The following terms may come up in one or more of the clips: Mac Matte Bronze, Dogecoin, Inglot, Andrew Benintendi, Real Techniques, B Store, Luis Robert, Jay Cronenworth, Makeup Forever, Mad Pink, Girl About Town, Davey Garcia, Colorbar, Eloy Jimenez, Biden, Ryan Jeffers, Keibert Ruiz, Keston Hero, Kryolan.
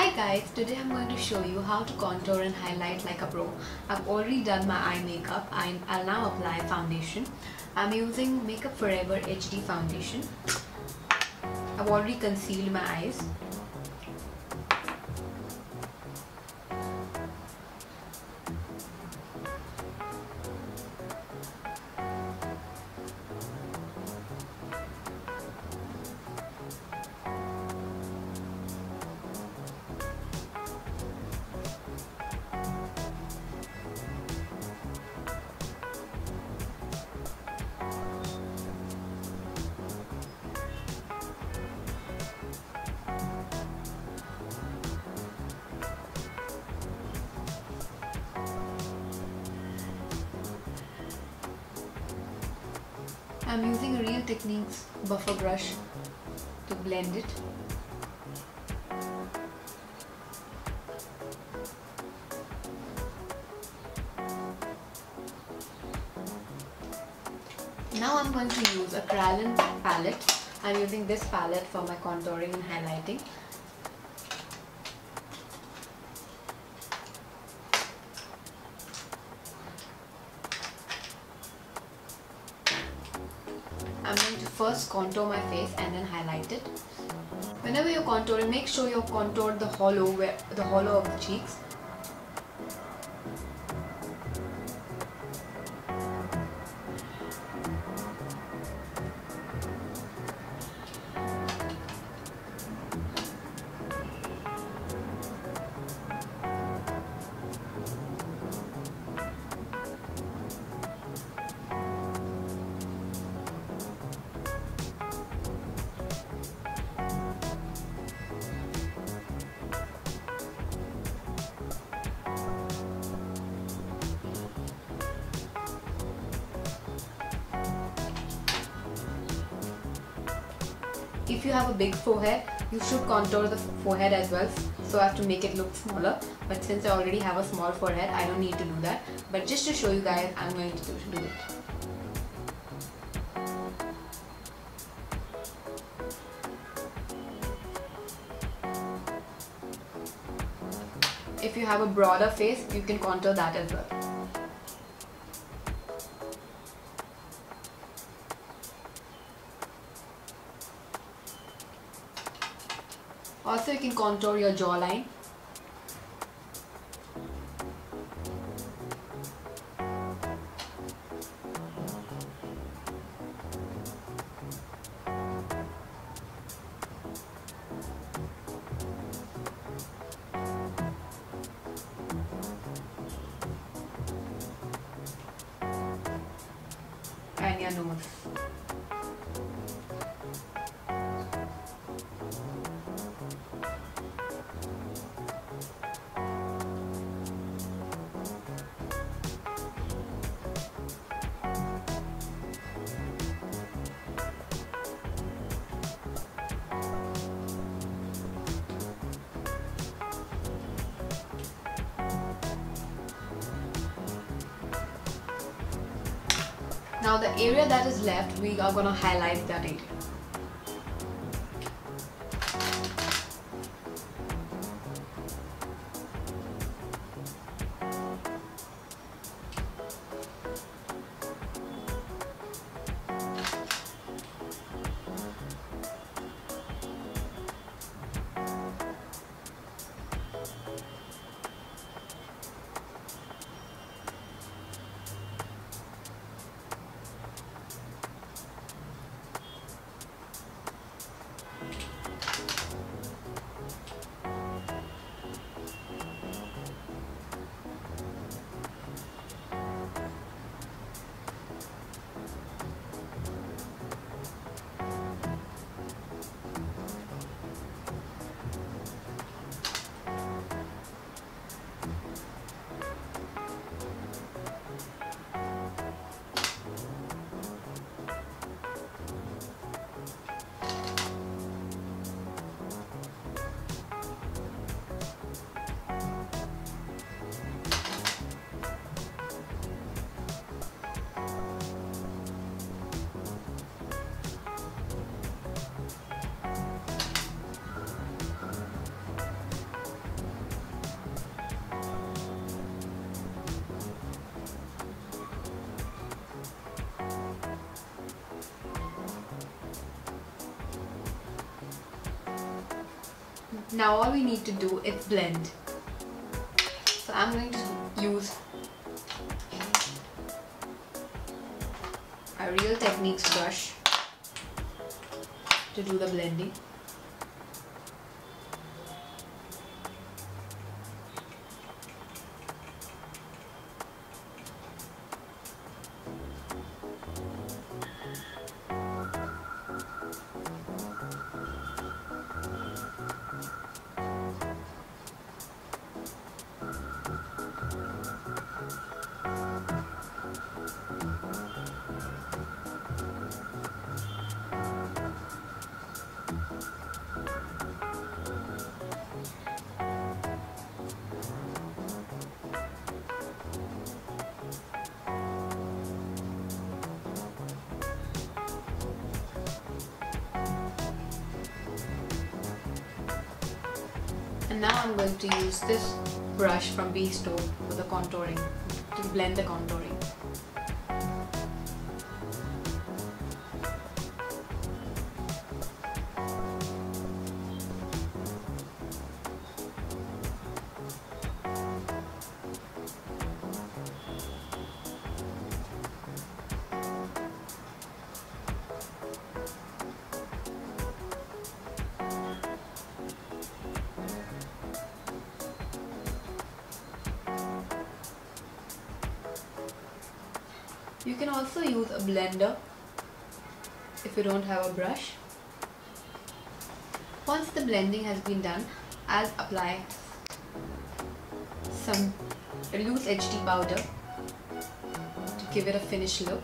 Hi guys, today I'm going to show you how to contour and highlight like a pro. I've already done my eye makeup and I'll now apply foundation. I'm using Makeup Forever HD foundation. I've already concealed my eyes. I'm using a Real Techniques buffer brush to blend it. Now I'm going to use a Kryolan palette. I'm using this palette for my contouring and highlighting. I'm going to first contour my face and then highlight it. Whenever you're contouring, make sure you contour the hollow of the cheeks. If you have a big forehead, you should contour the forehead as well, so I have to make it look smaller. But since I already have a small forehead, I don't need to do that. But just to show you guys, I'm going to do it. If you have a broader face, you can contour that as well. Also, you can contour your jawline. And your nose. Now the area that is left, we are going to highlight that area. Now all we need to do is blend. So I'm going to use a Real Techniques brush to do the blending. Now I'm going to use this brush from B Store for the contouring, to blend the contouring. You can also use a blender if you don't have a brush. Once the blending has been done, I'll apply some loose HD powder to give it a finished look.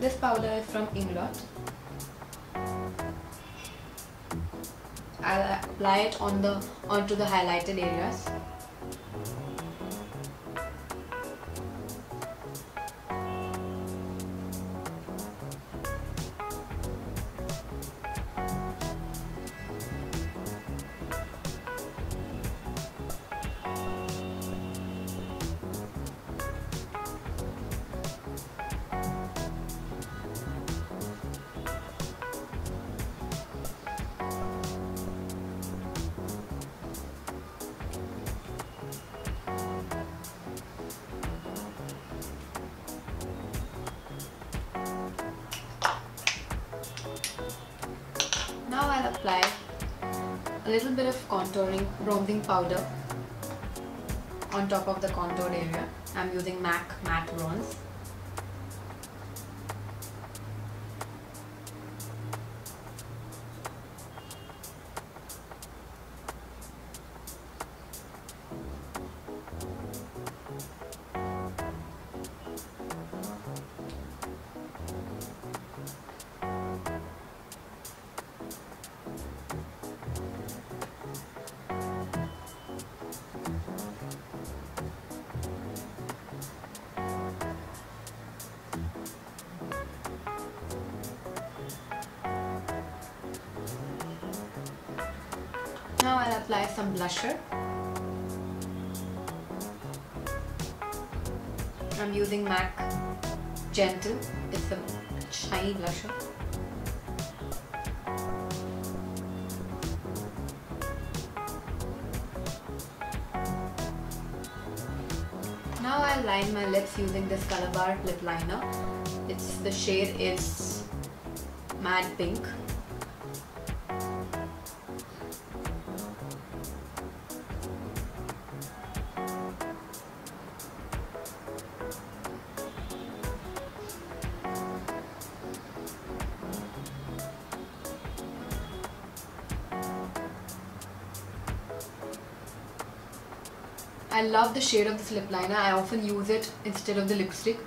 This powder is from Inglot. I'll apply it onto the highlighted areas. Apply a little bit of contouring bronzing powder on top of the contoured area. I'm using Mac Matte Bronze. Now I'll apply some blusher. I'm using MAC Gentle. It's a shiny blusher. Now I'll line my lips using this Colorbar lip liner. The shade is Mad Pink. I love the shade of this lip liner. I often use it instead of the lipstick.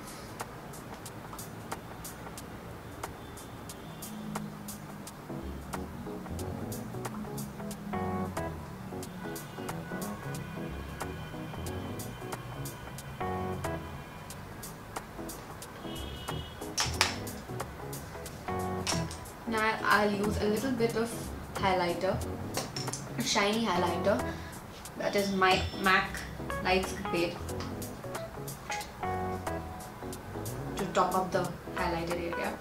Now I'll use a little bit of highlighter, a shiny highlighter. That is my MAC Lights Grade. top up the highlighted area.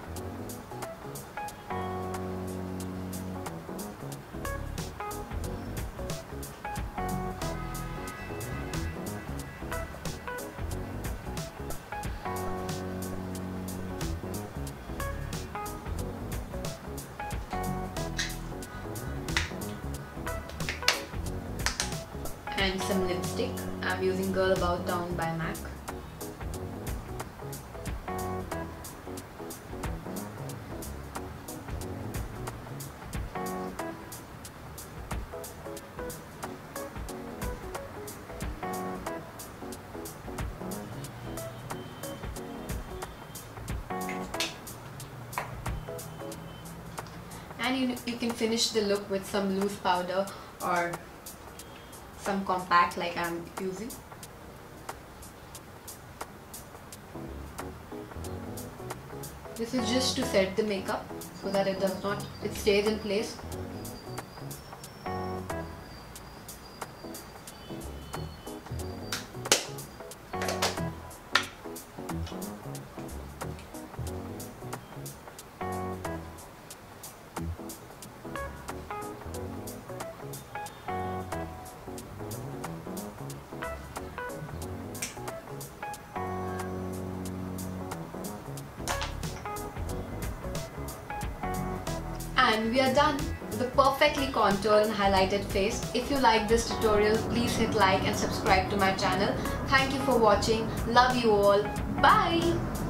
And some lipstick. I'm using Girl About Town by MAC. And you can finish the look with some loose powder or some compact like I'm using. This is just to set the makeup so that it does not, it stays in place. And we are done with a perfectly contoured and highlighted face. If you like this tutorial, please hit like and subscribe to my channel. Thank you for watching. Love you all. Bye.